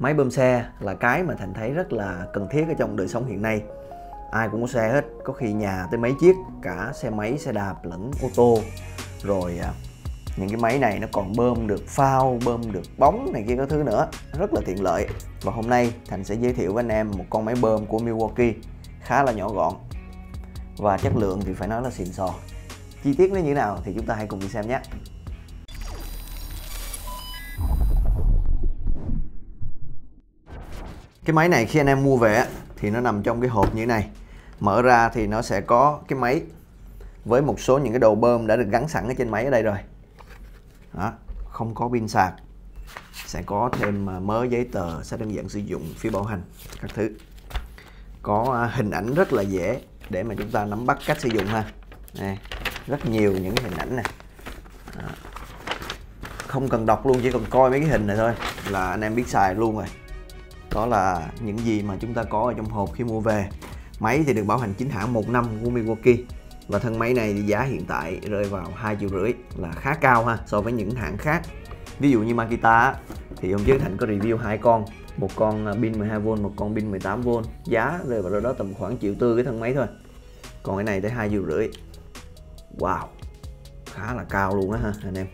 Máy bơm xe là cái mà Thành thấy rất là cần thiết ở trong đời sống hiện nay. Ai cũng có xe hết, có khi nhà tới mấy chiếc, cả xe máy, xe đạp lẫn ô tô. Rồi những cái máy này nó còn bơm được phao, bơm được bóng này kia các thứ nữa, rất là tiện lợi. Và hôm nay Thành sẽ giới thiệu với anh em một con máy bơm của Milwaukee, khá là nhỏ gọn và chất lượng thì phải nói là xịn sò. Chi tiết nó như thế nào thì chúng ta hãy cùng đi xem nhé. Cái máy này khi anh em mua về thì nó nằm trong cái hộp như thế này. Mở ra thì nó sẽ có cái máy với một số những cái đầu bơm đã được gắn sẵn ở trên máy ở đây rồi. Đó, không có pin sạc. Sẽ có thêm mớ giấy tờ, sẽ đơn giản sử dụng, phiếu bảo hành, các thứ. Có hình ảnh rất là dễ để mà chúng ta nắm bắt cách sử dụng ha. Đây, rất nhiều những cái hình ảnh này. Đó. Không cần đọc luôn, chỉ cần coi mấy cái hình này thôi là anh em biết xài luôn rồi. Đó là những gì mà chúng ta có ở trong hộp khi mua về. Máy thì được bảo hành chính hãng 1 năm của Milwaukee. Và thân máy này thì giá hiện tại rơi vào 2,5 triệu là khá cao ha, so với những hãng khác. Ví dụ như Makita thì hôm trước Thành có review hai con, một con pin 12V, một con pin 18V, giá rơi vào đó tầm khoảng 1,4 triệu cái thân máy thôi. Còn cái này tới 2,5 triệu. Wow, khá là cao luôn đó ha anh em.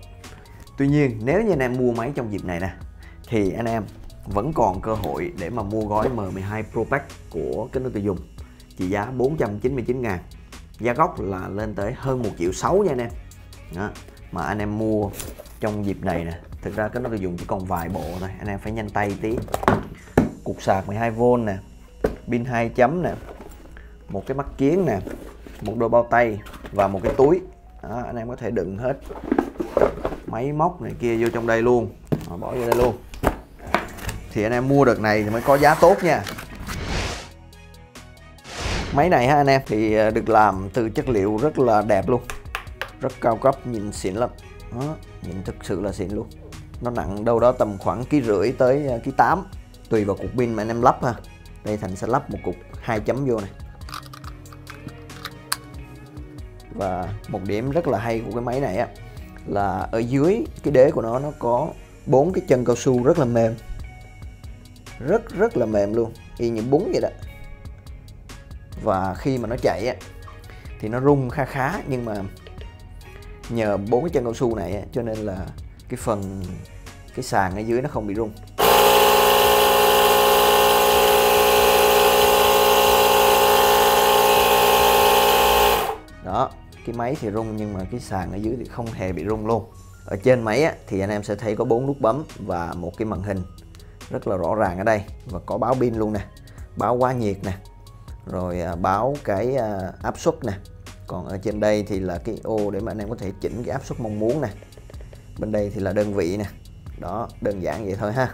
Tuy nhiên nếu như anh em mua máy trong dịp này nè thì anh em vẫn còn cơ hội để mà mua gói M12 Pro Pack của Kết Nối Tiêu Dùng chỉ giá 499.000, giá gốc là lên tới hơn 1,6 triệu nha anh em. Đó, mà anh em mua trong dịp này nè, thực ra Kết Nối Tiêu Dùng chỉ còn vài bộ thôi, anh em phải nhanh tay tí. Cục sạc 12V nè, pin 2 chấm nè, một cái mắt kiếng nè, một đôi bao tay và một cái túi. Đó, anh em có thể đựng hết máy móc này kia vô trong đây luôn, bỏ vô đây luôn thì anh em mua được này thì mới có giá tốt nha. Máy này ha anh em thì được làm từ chất liệu rất là đẹp luôn, rất cao cấp, nhìn xịn lắm. Đó, nhìn thực sự là xịn luôn. Nó nặng đâu đó tầm khoảng 1,5 kg tới 1,8 kg, tùy vào cục pin mà anh em lắp ha. Đây Thành sẽ lắp một cục 2 chấm vô này. Và một điểm rất là hay của cái máy này á là ở dưới cái đế của nó có 4 cái chân cao su rất là mềm, rất là mềm luôn, y như bún vậy đó. Và khi mà nó chạy á thì nó rung khá, nhưng mà nhờ 4 cái chân cao su này á, cho nên là cái phần cái sàn ở dưới nó không bị rung. Đó, cái máy thì rung nhưng mà cái sàn ở dưới thì không hề bị rung luôn. Ở trên máy á thì anh em sẽ thấy có 4 nút bấm và một cái màn hình rất là rõ ràng ở đây, và có báo pin luôn nè, báo quá nhiệt nè, rồi báo cái áp suất nè. Còn ở trên đây thì là cái ô để mà anh em có thể chỉnh cái áp suất mong muốn nè. Bên đây thì là đơn vị nè. Đó, đơn giản vậy thôi ha.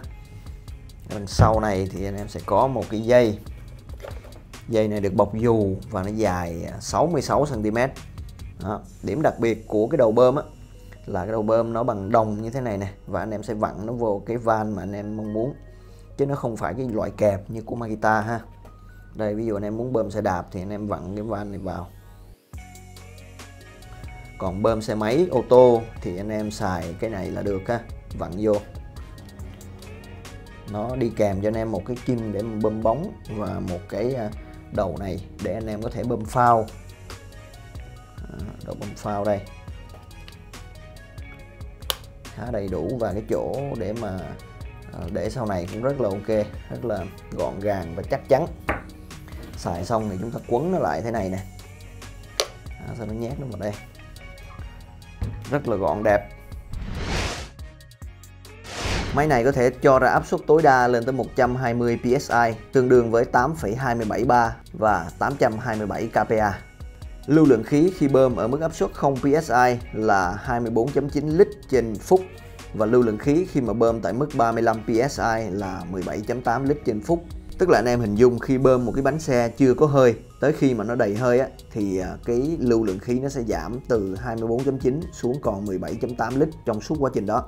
Bên sau này thì anh em sẽ có một cái dây này được bọc dù và nó dài 66 cm. Đó. Điểm đặc biệt của cái đầu bơm á là cái đầu bơm nó bằng đồng như thế này nè, và anh em sẽ vặn nó vô cái van mà anh em mong muốn, chứ nó không phải cái loại kẹp như của Makita ha. Đây, ví dụ anh em muốn bơm xe đạp thì anh em vặn cái van này vào. Còn bơm xe máy, ô tô thì anh em xài cái này là được ha, vặn vô. Nó đi kèm cho anh em một cái kim để mình bơm bóng và một cái đầu này để anh em có thể bơm phao. Đầu bơm phao đây khá đầy đủ, và cái chỗ để mà để sau này cũng rất là ok, rất là gọn gàng và chắc chắn. Xài xong thì chúng ta quấn nó lại thế này nè. Đó, sao nó nhét nó vào đây, rất là gọn đẹp. Máy này có thể cho ra áp suất tối đa lên tới 120 PSI, tương đương với 8,273 và 827 kPa. Lưu lượng khí khi bơm ở mức áp suất 0 PSI là 24.9 lít trên phút, và lưu lượng khí khi mà bơm tại mức 35 PSI là 17.8 lít trên phút. Tức là anh em hình dung khi bơm một cái bánh xe chưa có hơi, tới khi mà nó đầy hơi á, thì cái lưu lượng khí nó sẽ giảm từ 24.9 xuống còn 17.8 lít trong suốt quá trình đó.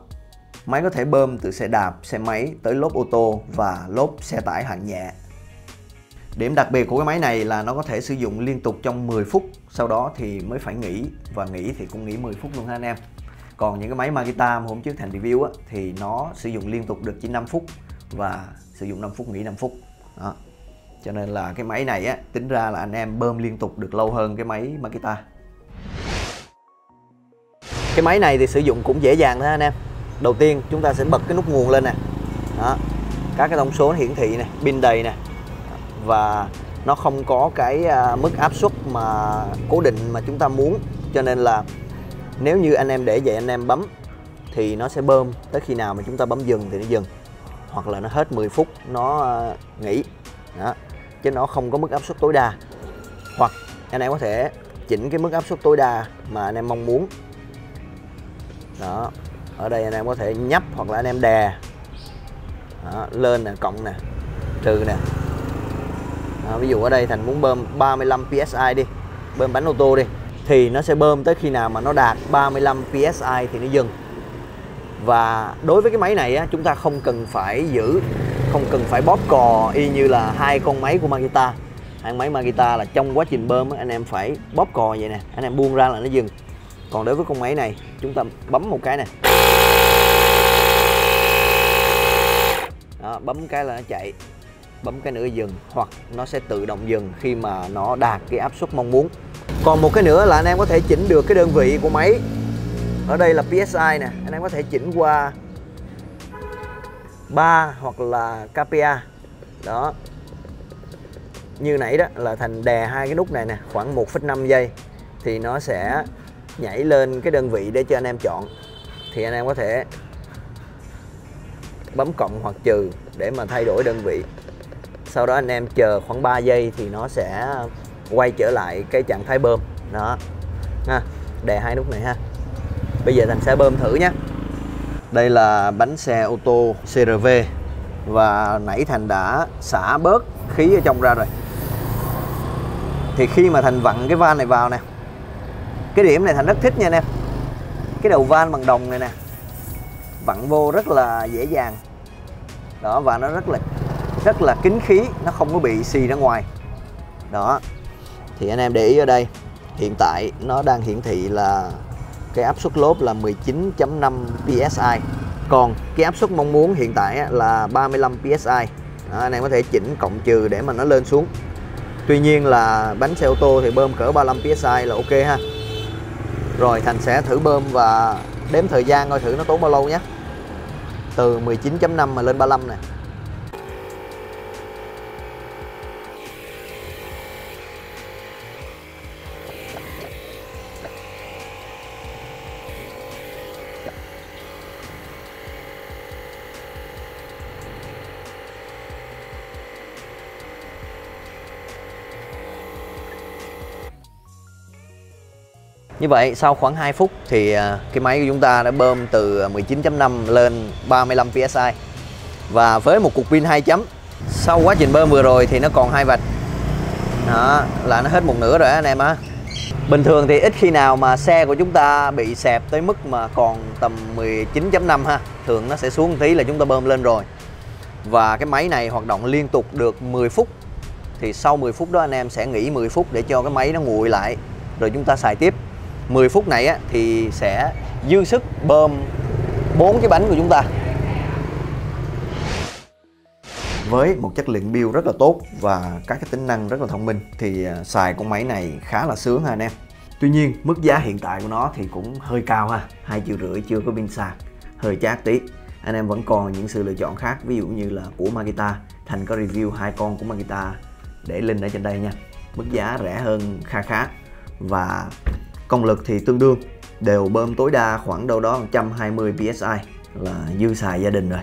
Máy có thể bơm từ xe đạp, xe máy tới lốp ô tô và lốp xe tải hạng nhẹ. Điểm đặc biệt của cái máy này là nó có thể sử dụng liên tục trong 10 phút, sau đó thì mới phải nghỉ, và nghỉ thì cũng nghỉ 10 phút luôn ha anh em. Còn những cái máy Makita hôm trước Thành review á, thì nó sử dụng liên tục được chỉ 5 phút, và sử dụng 5 phút nghỉ 5 phút đó. Cho nên là cái máy này á, tính ra là anh em bơm liên tục được lâu hơn cái máy Makita. Cái máy này thì sử dụng cũng dễ dàng thôi anh em. Đầu tiên chúng ta sẽ bật cái nút nguồn lên nè. Đó. Các cái thông số hiển thị nè, pin đầy nè. Và nó không có cái mức áp suất mà cố định mà chúng ta muốn. Cho nên là nếu như anh em để vậy anh em bấm thì nó sẽ bơm tới khi nào mà chúng ta bấm dừng thì nó dừng. Hoặc là nó hết 10 phút nó nghỉ. Đó. Chứ nó không có mức áp suất tối đa. Hoặc anh em có thể chỉnh cái mức áp suất tối đa mà anh em mong muốn. Đó. Ở đây anh em có thể nhấp hoặc là anh em đè. Đó, lên nè, cộng nè, trừ nè. Đó, ví dụ ở đây Thành muốn bơm 35 PSI đi, bơm bánh ô tô đi, thì nó sẽ bơm tới khi nào mà nó đạt 35 PSI thì nó dừng. Và đối với cái máy này á, chúng ta không cần phải giữ, không cần phải bóp cò y như là hai con máy của Makita. Hai máy Makita là trong quá trình bơm á, anh em phải bóp cò vậy nè, anh em buông ra là nó dừng. Còn đối với con máy này, chúng ta bấm một cái nè. Đó, bấm cái là nó chạy, bấm cái nữa dừng, hoặc nó sẽ tự động dừng khi mà nó đạt cái áp suất mong muốn. Còn một cái nữa là anh em có thể chỉnh được cái đơn vị của máy. Ở đây là PSI nè, anh em có thể chỉnh qua bar hoặc là KPA. Đó. Như nãy đó là Thành đè hai cái nút này nè, khoảng 1,5 giây thì nó sẽ nhảy lên cái đơn vị để cho anh em chọn. Thì anh em có thể bấm cộng hoặc trừ để mà thay đổi đơn vị. Sau đó anh em chờ khoảng 3 giây thì nó sẽ quay trở lại cái trạng thái bơm. Đó ha, đè hai nút này ha. Bây giờ Thành sẽ bơm thử nhé. Đây là bánh xe ô tô CRV. Và nãy Thành đã xả bớt khí ở trong ra rồi. Thì khi mà Thành vặn cái van này vào nè, cái điểm này Thành rất thích nha anh em. Cái đầu van bằng đồng này nè, vặn vô rất là dễ dàng. Đó, và nó rất là kín khí, nó không có bị xì ra ngoài. Đó. Thì anh em để ý ở đây, hiện tại nó đang hiển thị là cái áp suất lốp là 19,5 PSI. Còn cái áp suất mong muốn hiện tại là 35 PSI. Đó, anh em có thể chỉnh cộng trừ để mà nó lên xuống. Tuy nhiên là bánh xe ô tô thì bơm cỡ 35 PSI là ok ha. Rồi Thành sẽ thử bơm và đếm thời gian coi thử nó tốn bao lâu nhé. Từ 19,5 mà lên 35 nè. Như vậy sau khoảng 2 phút thì cái máy của chúng ta đã bơm từ 19,5 lên 35 PSI. Và với một cục pin 2 chấm, sau quá trình bơm vừa rồi thì nó còn 2 vạch. Đó, là nó hết một nửa rồi anh em á. Bình thường thì ít khi nào mà xe của chúng ta bị xẹp tới mức mà còn tầm 19,5 ha. Thường nó sẽ xuống một tí là chúng ta bơm lên rồi. Và cái máy này hoạt động liên tục được 10 phút. Thì sau 10 phút đó anh em sẽ nghỉ 10 phút để cho cái máy nó nguội lại. Rồi chúng ta xài tiếp. 10 phút này á, thì sẽ dư sức bơm 4 cái bánh của chúng ta. Với một chất lượng build rất là tốt và các cái tính năng rất là thông minh thì xài con máy này khá là sướng ha anh em. Tuy nhiên mức giá hiện tại của nó thì cũng hơi cao ha, 2,5 triệu chưa có pin sạc, hơi chát tí. Anh em vẫn còn những sự lựa chọn khác, ví dụ như là của Makita. Thành có review 2 con của Makita để link ở trên đây nha. Mức giá rẻ hơn khá và công lực thì tương đương, đều bơm tối đa khoảng đâu đó 120 PSI là dư xài gia đình rồi.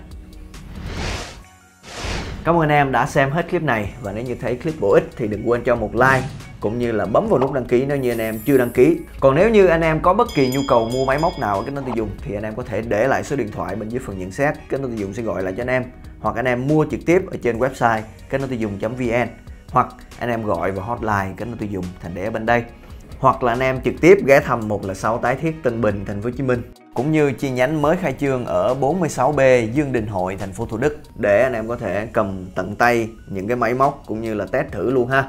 Cảm ơn anh em đã xem hết clip này, và nếu như thấy clip bổ ích thì đừng quên cho một like cũng như là bấm vào nút đăng ký nếu như anh em chưa đăng ký. Còn nếu như anh em có bất kỳ nhu cầu mua máy móc nào ở Kết Nối Tiêu Dùng thì anh em có thể để lại số điện thoại bên dưới phần nhận xét, Kết Nối Tiêu Dùng sẽ gọi lại cho anh em, hoặc anh em mua trực tiếp ở trên website ketnoitieudung.vn, hoặc anh em gọi vào hotline Kết Nối Tiêu Dùng Thành để ở bên đây. Hoặc là anh em trực tiếp ghé thăm 106 Tái Thiết, Tân Bình, Thành phố Hồ Chí Minh, cũng như chi nhánh mới khai trương ở 46B Dương Đình Hội, thành phố Thủ Đức, để anh em có thể cầm tận tay những cái máy móc cũng như là test thử luôn ha.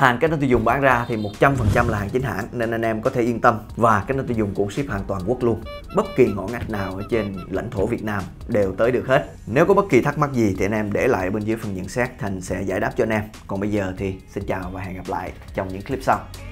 Hàng Kết Nối Tiêu Dùng bán ra thì 100% là hàng chính hãng, nên anh em có thể yên tâm. Và Kết Nối Tiêu Dùng cũng ship hàng toàn quốc luôn, bất kỳ ngõ ngách nào ở trên lãnh thổ Việt Nam đều tới được hết. Nếu có bất kỳ thắc mắc gì thì anh em để lại ở bên dưới phần nhận xét, Thành sẽ giải đáp cho anh em. Còn bây giờ thì xin chào và hẹn gặp lại trong những clip sau.